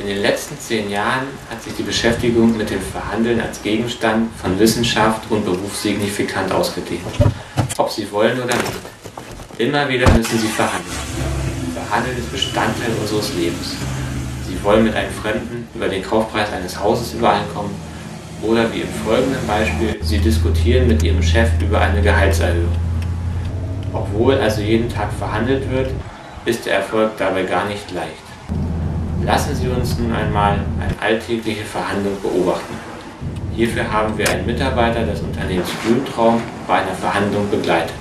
In den letzten 10 Jahren hat sich die Beschäftigung mit dem Verhandeln als Gegenstand von Wissenschaft und Beruf signifikant ausgedehnt. Ob Sie wollen oder nicht, immer wieder müssen Sie verhandeln. Verhandeln ist Bestandteil unseres Lebens. Sie wollen mit einem Fremden über den Kaufpreis eines Hauses übereinkommen oder wie im folgenden Beispiel, Sie diskutieren mit Ihrem Chef über eine Gehaltserhöhung. Obwohl also jeden Tag verhandelt wird, ist der Erfolg dabei gar nicht leicht. Lassen Sie uns nun einmal eine alltägliche Verhandlung beobachten. Hierfür haben wir einen Mitarbeiter des Unternehmens Blumentraum bei einer Verhandlung begleitet.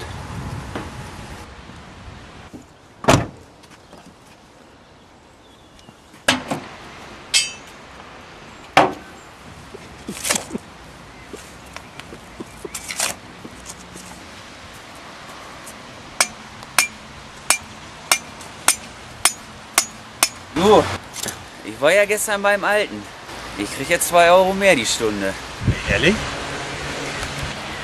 Du, ich war ja gestern beim Alten. Ich krieg jetzt 2 Euro mehr die Stunde. Ehrlich?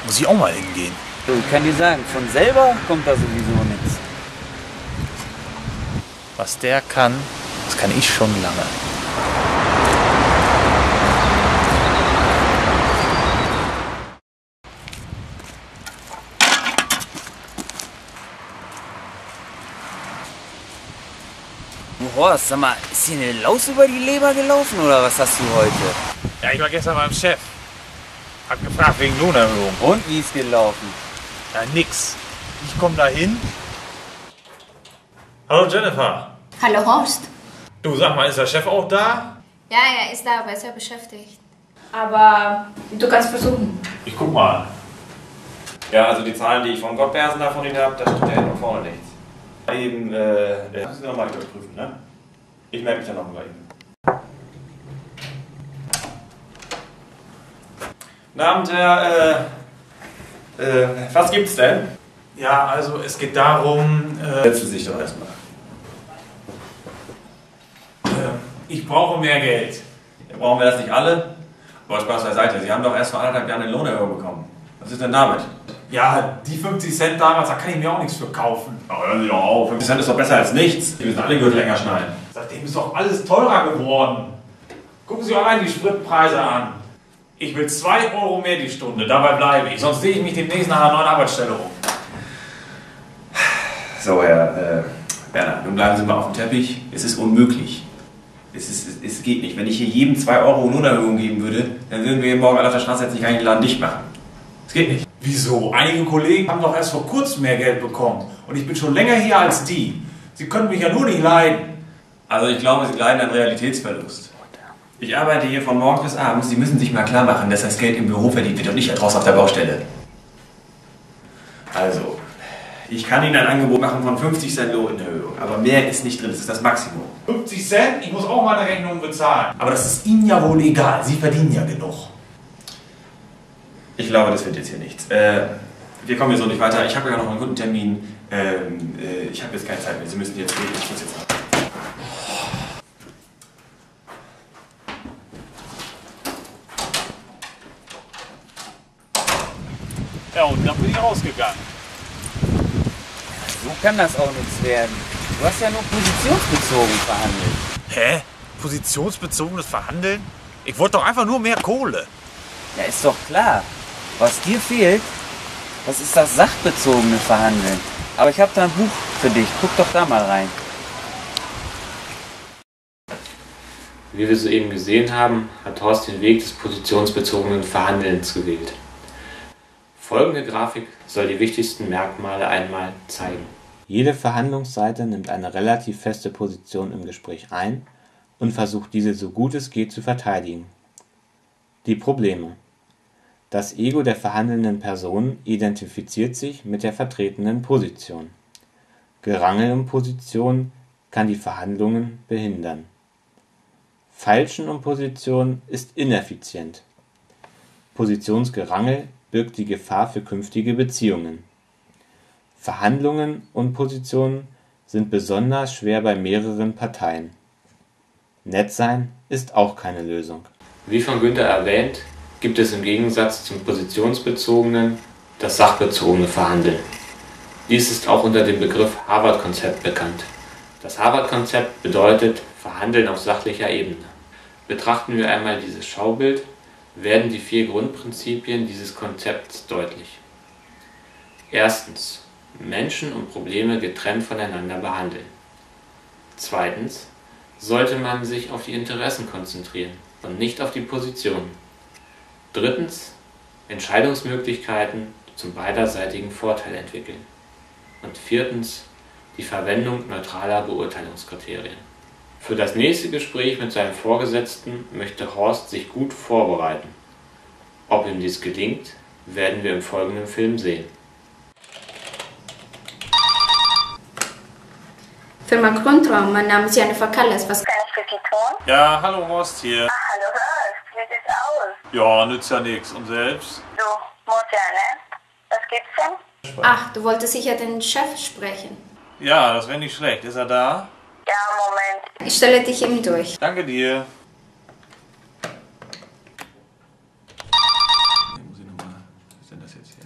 Muss ich auch mal hingehen. Du, ich kann dir sagen, von selber kommt da sowieso nichts. Was der kann, das kann ich schon lange. Horst, sag mal, ist hier eine Laus über die Leber gelaufen oder was hast du heute? Ja, ich war gestern beim Chef. Hab gefragt wegen Lohnerhöhung. Und wie ist gelaufen? Ja, nix. Ich komm da hin. Hallo Jennifer. Hallo Horst. Du, sag mal, ist der Chef auch da? Ja, er ist da, aber er ist ja beschäftigt. Aber du kannst versuchen. Ich guck mal. Ja, also die Zahlen, die ich von Gottbersen da von Ihnen habe, das steht ja noch vorne nichts. Eben, das müssen wir nochmal überprüfen, ne? Ich merke mich dann nochmal bei Ihnen. Guten Abend, Herr, was gibt's denn? Ja, also es geht darum, setzen Sie sich doch erstmal. Ich brauche mehr Geld. Ja, brauchen wir das nicht alle? Aber Spaß beiseite, Sie haben doch erst vor 1,5 Jahren eine Lohnerhöhung bekommen. Was ist denn damit? Ja, die 50 Cent damals, da kann ich mir auch nichts für kaufen. Ja, hören Sie doch auf, 50 Cent ist doch besser als nichts. Die müssen alle Gürtel länger schneiden. Seitdem ist doch alles teurer geworden. Gucken Sie allein die Spritpreise an. Ich will 2 Euro mehr die Stunde, dabei bleibe ich. Sonst sehe ich mich demnächst nach einer neuen Arbeitsstelle um. So, Herr Bernhard, nun bleiben Sie mal auf dem Teppich. Es ist unmöglich. Es geht nicht. Wenn ich hier jedem 2 Euro Lohnerhöhung geben würde, dann würden wir morgen alle auf der Straße jetzt nicht einen Laden dicht machen. Es geht nicht. Wieso? Einige Kollegen haben doch erst vor kurzem mehr Geld bekommen. Und ich bin schon länger hier als die. Sie können mich ja nur nicht leiden. Also ich glaube, Sie leiden an Realitätsverlust. Ich arbeite hier von morgens bis abends. Sie müssen sich mal klar machen, dass das Geld im Büro verdient wird und nicht da draußen auf der Baustelle. Also, ich kann Ihnen ein Angebot machen von 50 Cent Lohnerhöhung. Aber mehr ist nicht drin. Das ist das Maximum. 50 Cent? Ich muss auch meine Rechnung bezahlen. Aber das ist Ihnen ja wohl egal. Sie verdienen ja genug. Ich glaube, das wird jetzt hier nichts. Wir kommen hier so nicht weiter. Ich habe ja noch einen guten Termin. Ich habe jetzt keine Zeit mehr. Sie müssen jetzt reden. Ich muss jetzt ab. Ja, und dann bin ich rausgegangen. So kann das auch nichts werden. Du hast ja nur positionsbezogen verhandelt. Hä? Positionsbezogenes Verhandeln? Ich wollte doch einfach nur mehr Kohle. Ja, ist doch klar. Was dir fehlt, das ist das sachbezogene Verhandeln. Aber ich habe da ein Buch für dich. Guck doch da mal rein. Wie wir soeben gesehen haben, hat Horst den Weg des positionsbezogenen Verhandelns gewählt. Folgende Grafik soll die wichtigsten Merkmale einmal zeigen. Jede Verhandlungsseite nimmt eine relativ feste Position im Gespräch ein und versucht, diese so gut es geht zu verteidigen. Die Probleme. Das Ego der verhandelnden Person identifiziert sich mit der vertretenen Position. Gerangel um Positionen kann die Verhandlungen behindern. Feilschen um Positionen ist ineffizient. Positionsgerangel birgt die Gefahr für künftige Beziehungen. Verhandlungen und Positionen sind besonders schwer bei mehreren Parteien. Nett sein ist auch keine Lösung. Wie von Günther erwähnt, gibt es im Gegensatz zum positionsbezogenen das sachbezogene Verhandeln. Dies ist auch unter dem Begriff Harvard-Konzept bekannt. Das Harvard-Konzept bedeutet, Verhandeln auf sachlicher Ebene. Betrachten wir einmal dieses Schaubild, werden die vier Grundprinzipien dieses Konzepts deutlich. Erstens, Menschen und Probleme getrennt voneinander behandeln. Zweitens, sollte man sich auf die Interessen konzentrieren und nicht auf die Positionen. Drittens, Entscheidungsmöglichkeiten zum beiderseitigen Vorteil entwickeln. Und viertens, die Verwendung neutraler Beurteilungskriterien. Für das nächste Gespräch mit seinem Vorgesetzten möchte Horst sich gut vorbereiten. Ob ihm dies gelingt, werden wir im folgenden Film sehen. Firma Grundraum, mein Name ist Jennifer Kalles. Was kann ich für Sie tun? Ja, hallo Horst hier. Ah, hallo Horst, wie sieht's aus? Ja, nützt ja nichts. Und selbst? Du, muss ja, ne? Was gibt's denn? Ach, du wolltest sicher den Chef sprechen. Ja, das wäre nicht schlecht. Ist er da? Ja, Moment. Ich stelle dich ihm durch. Danke dir. Hier muss ich nochmal. Was ist denn das jetzt hier?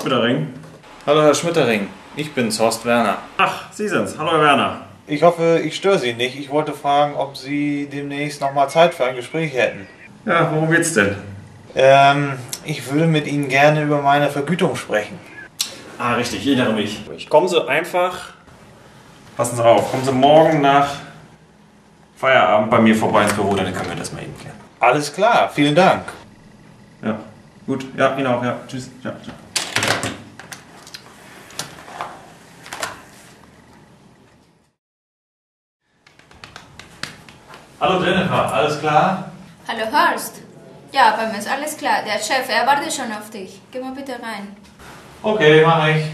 Schmetterling. Hallo, Herr Schmetterling. Ich bin's, Horst Werner. Ach, Sie sind's. Hallo, Herr Werner. Ich hoffe, ich störe Sie nicht. Ich wollte fragen, ob Sie demnächst nochmal Zeit für ein Gespräch hätten. Ja, worum geht's denn? Ich würde mit Ihnen gerne über meine Vergütung sprechen. Ah, richtig, ich erinnere mich. Kommen Sie einfach... Passen Sie auf, kommen Sie morgen nach Feierabend bei mir vorbei ins Büro, dann können wir das mal eben klären. Alles klar, vielen Dank. Ja, gut, ja, Ihnen auch, ja, tschüss. Ja. Hallo Jennifer, alles klar? Hallo Horst. Ja, bei mir ist alles klar. Der Chef, er wartet schon auf dich. Geh mal bitte rein. Okay, mach ich.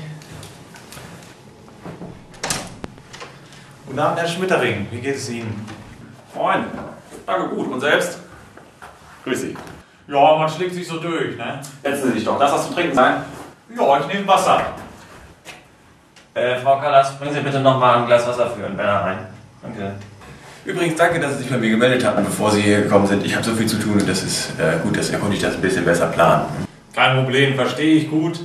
Guten Abend, Herr Schmetterling. Wie geht es Ihnen? Moin. Danke, gut. Und selbst? Grüß Sie. Ja, man schlägt sich so durch, ne? Setzen Sie sich doch. Lass was zu trinken sein. Ja, ich nehme Wasser. Frau Kallas, bringen Sie bitte nochmal ein Glas Wasser für einen Werner rein. Danke. Übrigens, danke, dass Sie sich bei mir gemeldet haben, bevor Sie hier gekommen sind. Ich habe so viel zu tun und das ist gut, deswegen konnte ich das ein bisschen besser planen. Kein Problem, verstehe ich gut.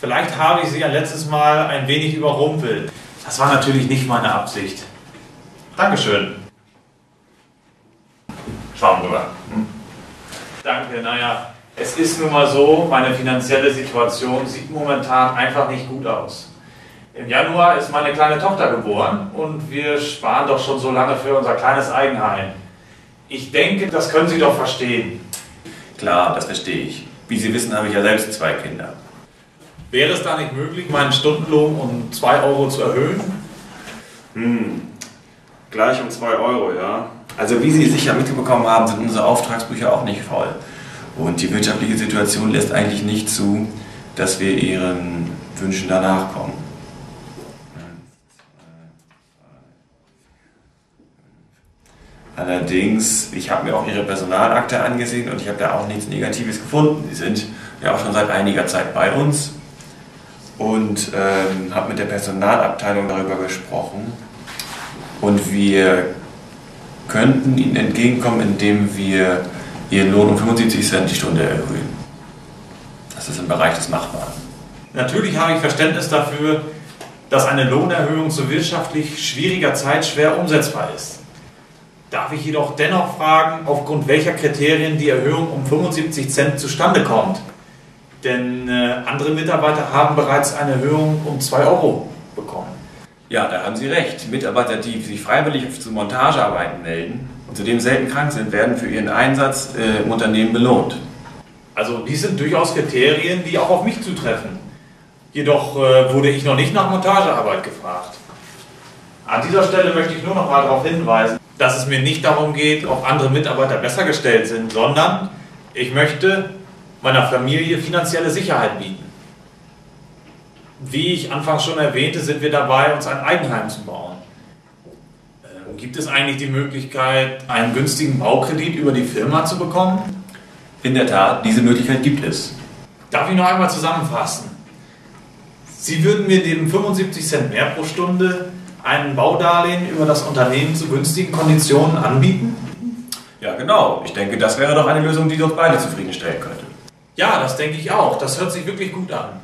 Vielleicht habe ich Sie ein letztes Mal ein wenig überrumpelt. Das war natürlich nicht meine Absicht. Dankeschön. Schauen wir rüber. Hm? Danke, naja, es ist nun mal so, meine finanzielle Situation sieht momentan einfach nicht gut aus. Im Januar ist meine kleine Tochter geboren und wir sparen doch schon so lange für unser kleines Eigenheim. Ich denke, das können Sie doch verstehen. Klar, das verstehe ich. Wie Sie wissen, habe ich ja selbst zwei Kinder. Wäre es da nicht möglich, meinen Stundenlohn um 2 € zu erhöhen? Gleich um 2 €, ja. Also wie Sie sicher mitbekommen haben, sind unsere Auftragsbücher auch nicht voll. Und die wirtschaftliche Situation lässt eigentlich nicht zu, dass wir Ihren Wünschen danach kommen. Allerdings, ich habe mir auch Ihre Personalakte angesehen und ich habe da auch nichts Negatives gefunden. Sie sind ja auch schon seit einiger Zeit bei uns und habe mit der Personalabteilung darüber gesprochen. Und wir könnten Ihnen entgegenkommen, indem wir Ihren Lohn um 75 Cent die Stunde erhöhen. Das ist im Bereich des Machbaren. Natürlich habe ich Verständnis dafür, dass eine Lohnerhöhung zu wirtschaftlich schwieriger Zeit schwer umsetzbar ist. Darf ich jedoch dennoch fragen, aufgrund welcher Kriterien die Erhöhung um 75 Cent zustande kommt? Denn andere Mitarbeiter haben bereits eine Erhöhung um 2 € bekommen. Ja, da haben Sie recht. Mitarbeiter, die sich freiwillig zu Montagearbeiten melden und zudem selten krank sind, werden für ihren Einsatz im Unternehmen belohnt. Also dies sind durchaus Kriterien, die auch auf mich zutreffen. Jedoch wurde ich noch nicht nach Montagearbeit gefragt. An dieser Stelle möchte ich nur noch mal darauf hinweisen, dass es mir nicht darum geht, ob andere Mitarbeiter besser gestellt sind, sondern ich möchte meiner Familie finanzielle Sicherheit bieten. Wie ich anfangs schon erwähnte, sind wir dabei, uns ein Eigenheim zu bauen. Gibt es eigentlich die Möglichkeit, einen günstigen Baukredit über die Firma zu bekommen? In der Tat, diese Möglichkeit gibt es. Darf ich noch einmal zusammenfassen? Sie würden mir neben 75 Cent mehr pro Stunde ein Baudarlehen über das Unternehmen zu günstigen Konditionen anbieten? Ja, genau. Ich denke, das wäre doch eine Lösung, die doch beide zufriedenstellen könnte. Ja, das denke ich auch. Das hört sich wirklich gut an.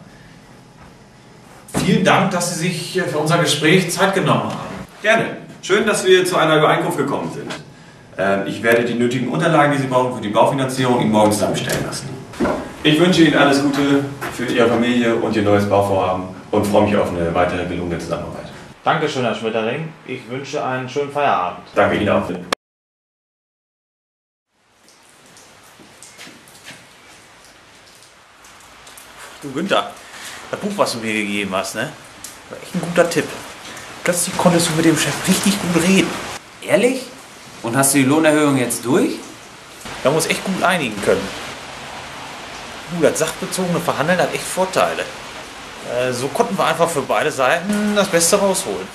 vielen Dank, dass Sie sich für unser Gespräch Zeit genommen haben. Gerne. Schön, dass wir zu einer Übereinkunft gekommen sind. Ich werde die nötigen Unterlagen, die Sie brauchen für die Baufinanzierung, Ihnen morgen zusammenstellen lassen. Ich wünsche Ihnen alles Gute für Ihre Familie und Ihr neues Bauvorhaben und freue mich auf eine weitere gelungene Zusammenarbeit. Dankeschön, Herr Schmetterling. Ich wünsche einen schönen Feierabend. Danke Ihnen auch. Du Günther, das Buch, was du mir gegeben hast, ne? War echt ein guter Tipp. Plötzlich konntest du mit dem Chef richtig gut reden. Ehrlich? Und hast du die Lohnerhöhung jetzt durch? Da muss echt gut einigen können. Du, das sachbezogene Verhandeln hat echt Vorteile. So konnten wir einfach für beide Seiten das Beste rausholen.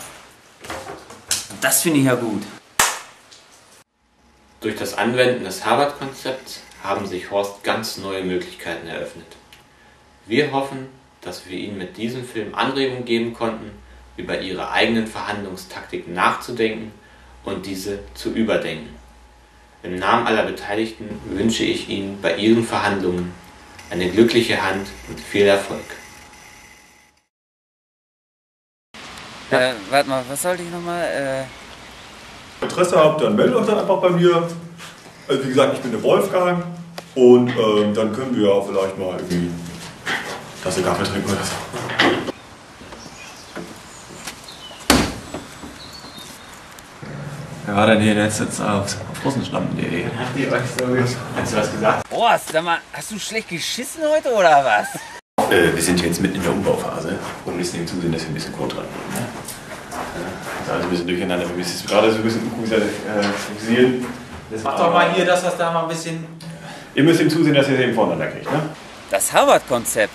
Das finde ich ja gut. Durch das Anwenden des Harvard-Konzepts haben sich Horst ganz neue Möglichkeiten eröffnet. Wir hoffen, dass wir Ihnen mit diesem Film Anregungen geben konnten, über Ihre eigenen Verhandlungstaktiken nachzudenken und diese zu überdenken. Im Namen aller Beteiligten wünsche ich Ihnen bei Ihren Verhandlungen eine glückliche Hand und viel Erfolg. Ja. Warte mal, was sollte ich nochmal? Interesse habt, dann meldet euch dann einfach bei mir. Also wie gesagt, ich bin der Wolfgang und dann können wir ja vielleicht mal irgendwie... dass ihr Kaffee trinken oder so. Wer war denn hier letztens auf russenstamm.de? Habt ihr euch so hast du was gesagt? Boah, sag mal, hast du schlecht geschissen heute oder was? Wir sind jetzt mitten in der Umbauphase und müssen eben zusehen, dass wir ein bisschen Code dran haben. Ne? Also ein bisschen durcheinander, wir müssen gerade so ein bisschen fokussieren. Mach doch mal hier, dass das da mal ein bisschen... Ihr müsst eben zusehen, dass ihr es eben voneinander kriegt, ne? Das Harvard-Konzept.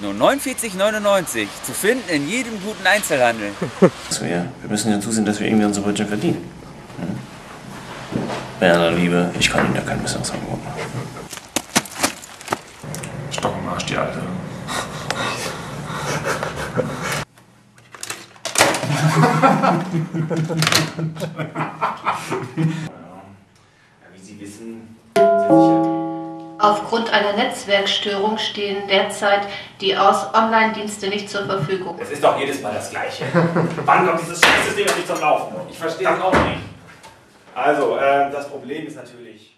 Nur 49,99 zu finden in jedem guten Einzelhandel. Also ja, wir müssen ja zusehen, dass wir irgendwie unser Brötchen verdienen. Bei aller Liebe, ich kann Ihnen ja kein Missangebot machen. Stock im Arsch, die Alte. Wie Sie wissen, sind sicher. Aufgrund einer Netzwerkstörung stehen derzeit die Online-Dienste nicht zur Verfügung. Es ist doch jedes Mal das Gleiche. Wann kommt dieses Scheißsystem nicht zum Laufen? Ich verstehe es auch nicht. Also, das Problem ist natürlich...